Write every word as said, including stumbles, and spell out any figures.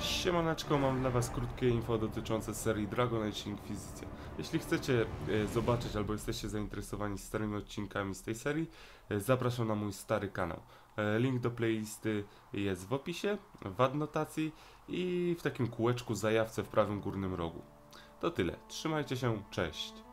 Siemaneczko, mam dla was krótkie info dotyczące serii Dragon Age Inquisition. Jeśli chcecie zobaczyć albo jesteście zainteresowani starymi odcinkami z tej serii, zapraszam na mój stary kanał. Link do playlisty jest w opisie, w adnotacji i w takim kółeczku zajawce w prawym górnym rogu. To tyle, trzymajcie się, cześć!